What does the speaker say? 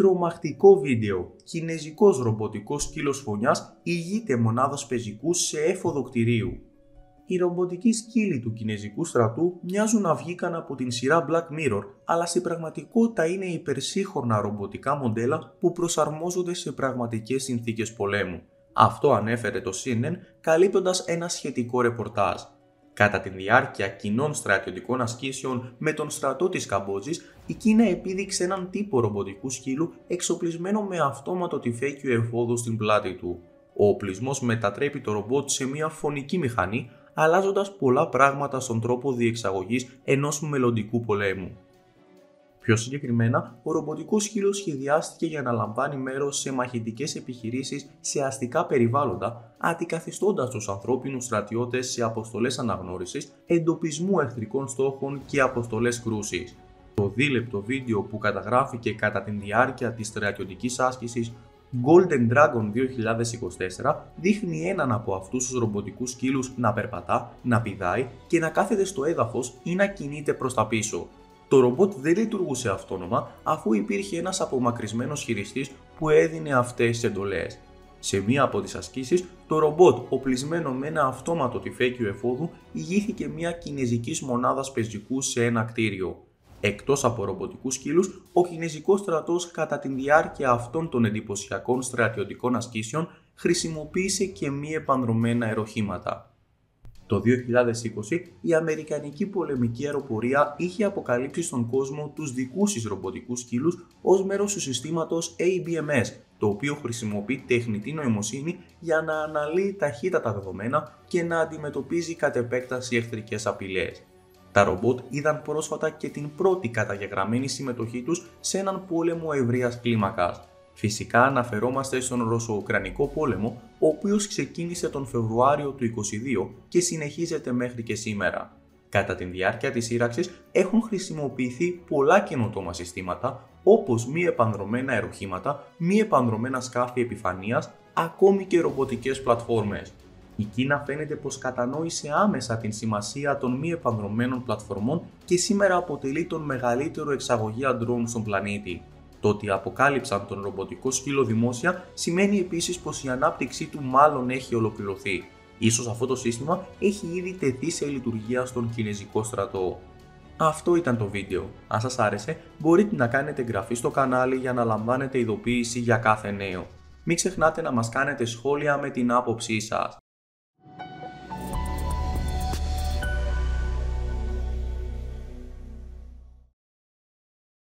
τρομακτικό βίντεο. Κινέζικος ρομποτικός σκύλος φωνιάς ηγείται μονάδας πεζικού σε έφοδο κτηρίου. Οι ρομποτικοί σκύλοι του κινέζικου στρατού μοιάζουν να βγήκαν από την σειρά Black Mirror, αλλά στην πραγματικότητα είναι υπερσύγχρονα ρομποτικά μοντέλα που προσαρμόζονται σε πραγματικές συνθήκες πολέμου. Αυτό ανέφερε το CNN καλύπτοντας ένα σχετικό ρεπορτάζ. Κατά τη διάρκεια κοινών στρατιωτικών ασκήσεων με τον στρατό της Καμπότζης, η Κίνα επίδειξε έναν τύπο ρομποτικού σκύλου εξοπλισμένο με αυτόματο τυφέκιο εφόδο στην πλάτη του. Ο οπλισμός μετατρέπει το ρομπότ σε μια φωνική μηχανή, αλλάζοντας πολλά πράγματα στον τρόπο διεξαγωγής ενός μελλοντικού πολέμου. Πιο συγκεκριμένα, ο ρομποτικός σκύλος σχεδιάστηκε για να λαμβάνει μέρος σε μαχητικές επιχειρήσεις σε αστικά περιβάλλοντα, αντικαθιστώντας τους ανθρώπινους στρατιώτες σε αποστολές αναγνώρισης, εντοπισμού εχθρικών στόχων και αποστολές κρούσης. Το δίλεπτο βίντεο που καταγράφηκε κατά τη διάρκεια της στρατιωτικής άσκησης Golden Dragon 2024 δείχνει έναν από αυτούς τους ρομποτικούς σκύλους να περπατά, να πηδάει και να κάθεται στο έδαφος ή να κινείται προς τα πίσω. Το ρομπότ δεν λειτουργούσε αυτόνομα αφού υπήρχε ένας απομακρυσμένος χειριστής που έδινε αυτές τις εντολές. Σε μία από τις ασκήσεις, το ρομπότ οπλισμένο με ένα αυτόματο τυφέκιο εφόδου ηγήθηκε μια κινέζικης μονάδας πεζικού σε ένα κτίριο. Εκτός από ρομποτικούς σκύλους, ο κινέζικος στρατός κατά τη διάρκεια αυτών των εντυπωσιακών στρατιωτικών ασκήσεων χρησιμοποίησε και μη επανδρομένα αεροχήματα. Το 2020, η Αμερικανική πολεμική αεροπορία είχε αποκαλύψει στον κόσμο τους δικούς της ρομποτικούς σκύλους ως μέρος του συστήματος ABMS, το οποίο χρησιμοποιεί τεχνητή νοημοσύνη για να αναλύει ταχύτατα δεδομένα και να αντιμετωπίζει κατ' επέκταση εχθρικές απειλές. Τα ρομπότ είδαν πρόσφατα και την πρώτη καταγεγραμμένη συμμετοχή τους σε έναν πόλεμο ευρείας κλίμακας. Φυσικά αναφερόμαστε στον Ρωσο-Ουκρανικό πόλεμο, ο οποίος ξεκίνησε τον Φεβρουάριο του 2022 και συνεχίζεται μέχρι και σήμερα. Κατά τη διάρκεια της σύραξης έχουν χρησιμοποιηθεί πολλά καινοτόμα συστήματα, όπως μη επανδρομένα αεροχήματα, μη επανδρομένα σκάφη επιφανείας, ακόμη και ρομποτικές πλατφόρμες. Η Κίνα φαίνεται πως κατανόησε άμεσα την σημασία των μη επανδρομένων πλατφορμών και σήμερα αποτελεί τον μεγαλύτερο εξαγωγέα ντρόουν στον πλανήτη. Το ότι αποκάλυψαν τον ρομποτικό σκύλο δημόσια σημαίνει επίσης πως η ανάπτυξή του μάλλον έχει ολοκληρωθεί. Ίσως αυτό το σύστημα έχει ήδη τεθεί σε λειτουργία στον κινέζικο στρατό. Αυτό ήταν το βίντεο. Αν σας άρεσε, μπορείτε να κάνετε εγγραφή στο κανάλι για να λαμβάνετε ειδοποίηση για κάθε νέο. Μην ξεχνάτε να μας κάνετε σχόλια με την άποψή σας.